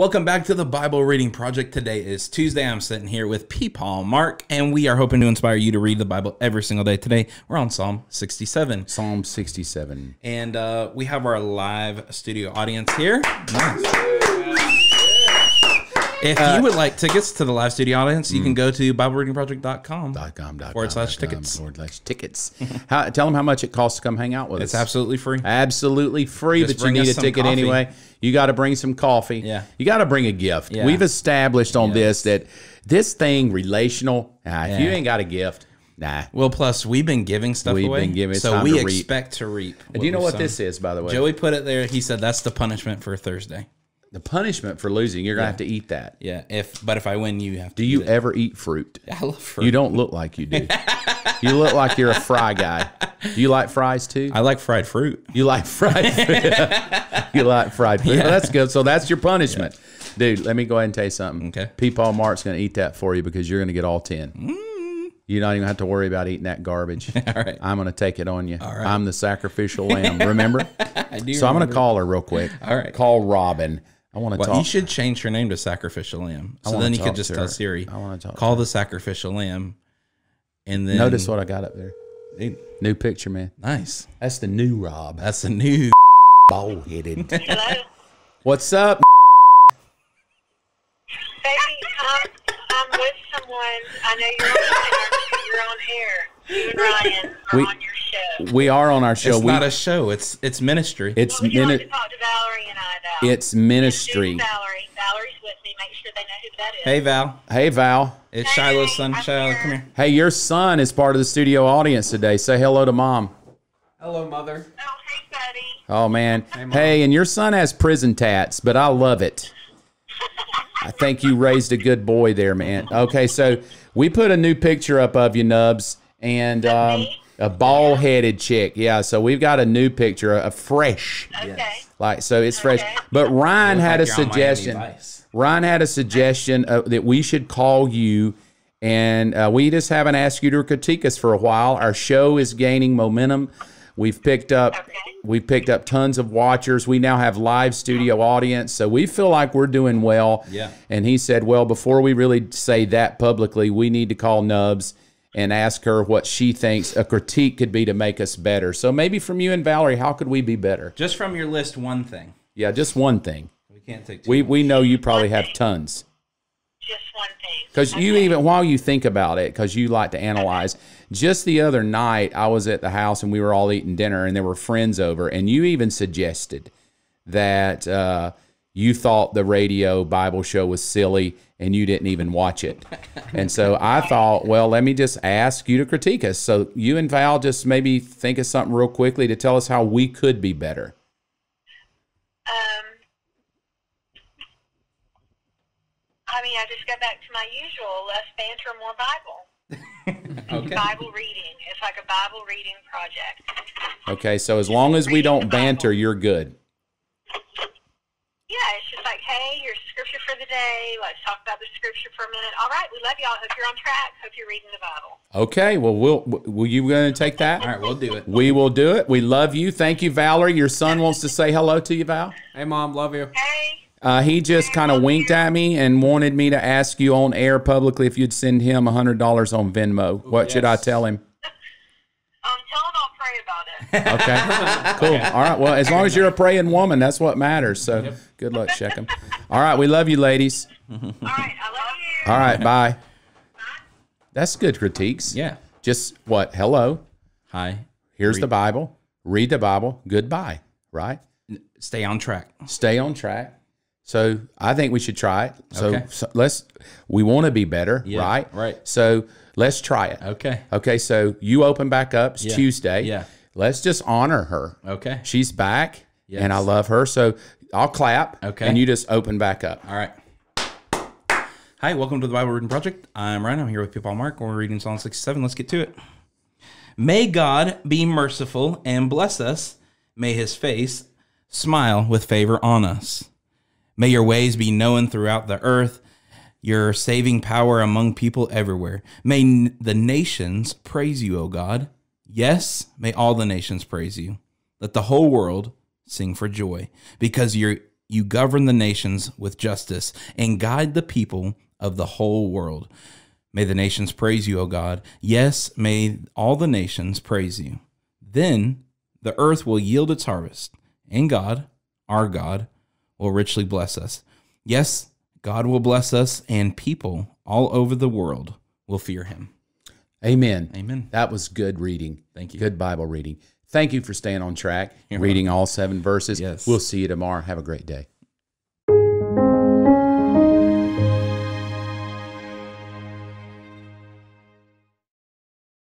Welcome back to the Bible Reading Project. Today is Tuesday. I'm sitting here with Peepaw Mark, and we are hoping to inspire you to read the Bible every single day. Today, we're on Psalm 67. Psalm 67. And we have our live studio audience here. Nice. If you would like tickets to the live studio audience, you can go to BibleReadingProject.com/tickets. Tell them how much it costs to come hang out with us. It's absolutely free. Absolutely free, but you need a ticket anyway. You got to bring some coffee. Yeah. You got to bring a gift. Yeah. We've established on this that this thing, relational, if you ain't got a gift, nah. Well, plus we've been giving stuff away. So we expect to reap. Do you know what this is, by the way? Joey put it there. He said that's the punishment for Thursday. The punishment for losing, you're going to have to eat that. Yeah, but if I win, you have to. Do you ever eat fruit? I love fruit. You don't look like you do. You look like you're a fry guy. Do you like fries too? I like fried fruit. You like fried fruit. You like fried fruit. Yeah. Well, that's good. So that's your punishment. Yeah. Dude, let me go ahead and tell you something. Okay. Peepaw Mark's going to eat that for you because you're going to get all 10. You don't even have to worry about eating that garbage. All right. I'm going to take it on you. All right. I'm the sacrificial lamb, remember? I do. So I'm going to call her real quick. All right. Call Robin. I want to talk. You should change her name to Sacrificial Lamb. So then you could just tell Siri, I want to talk. Call the Sacrificial Lamb. And then notice what I got up there. Dude. New picture, man. Nice. That's the new Rob. That's the new bald headed. Hello. What's up? Baby, I'm with someone. I know you're on here. You and Ryan are on your show. We are on our show. It's not a show. It's ministry. It's ministry. It's ministry. Valerie. Valerie's with me. Make sure they know who that is. Hey, Val. Hey, Val. It's Shiloh's son. Shiloh, come here. Hey, your son is part of the studio audience today. Say hello to Mom. Hello, Mother. Oh, hey, buddy. Oh, man. Hey, Mom. Hey, and your son has prison tats, but I love it. I think you raised a good boy there, man. Okay, so we put a new picture up of you, Nubs, and a bald-headed chick. Yeah, so we've got a new picture, a fresh. Okay. Like, so it's fresh. But Ryan had a suggestion. Ryan had a suggestion that we should call you, and we just haven't asked you to critique us for a while. Our show is gaining momentum. We've picked up tons of watchers. We now have live studio audience, so we feel like we're doing well. Yeah. And he said, well, before we really say that publicly, we need to call Nubs and ask her what she thinks a critique could be to make us better. So maybe from you and Valerie, how could we be better? Just from your list, one thing. Yeah, just one thing. We can't take two. We know you probably have tons. Just one thing. Because you even, while you think about it, because you like to analyze, just the other night I was at the house and we were all eating dinner and there were friends over, and you even suggested that you thought the radio Bible show was silly and you didn't even watch it. And so I thought, well, let me just ask you to critique us. So you and Val just maybe think of something real quickly to tell us how we could be better. I mean, I just go back to my usual, less banter, more Bible. Okay. Bible reading. It's like a Bible reading project. Okay, so as long as we don't banter, you're good. Yeah, it's just like, hey, here's scripture for the day. Let's talk about the scripture for a minute. All right, we love y'all. Hope you're on track. Hope you're reading the Bible. Okay, well, will you going to take that? All right, we'll do it. We will do it. We love you. Thank you, Valerie. Your son wants to say hello to you, Val. Hey, Mom, love you. Hey. He just kind of winked at me and wanted me to ask you on air publicly if you'd send him $100 on Venmo. Ooh, what should I tell him? Tell him I'll pray about it. Okay, cool. All right, well, as long as you're a praying woman, that's what matters. So good luck, Shechem. All right, we love you, ladies. All right, I love you. All right, bye. That's good critiques. Yeah. Just what? Hello. Hi. Here's the Bible. Read the Bible. Goodbye, right? Stay on track. Stay on track. So I think we should try it. So, we want to be better, right? Right. So let's try it. Okay. Okay. So you open back up. It's Tuesday. Yeah. Let's just honor her. Okay. She's back, and I love her. So I'll clap. Okay. And you just open back up. All right. Hi, welcome to the Bible Reading Project. I'm Ryan. I'm here with Peepaw Mark. We're reading Psalm 67. Let's get to it. May God be merciful and bless us. May His face smile with favor on us. May your ways be known throughout the earth, your saving power among people everywhere. May the nations praise you, O God. Yes, may all the nations praise you. Let the whole world sing for joy because your You govern the nations with justice and guide the people of the whole world. May the nations praise you, O God. Yes, may all the nations praise you. Then the earth will yield its harvest, and God, our God, will richly bless us. Yes, God will bless us, and people all over the world will fear him. Amen. Amen. That was good reading. Thank you. Good Bible reading. Thank you for staying on track, reading all 7 verses. Yes. We'll see you tomorrow. Have a great day.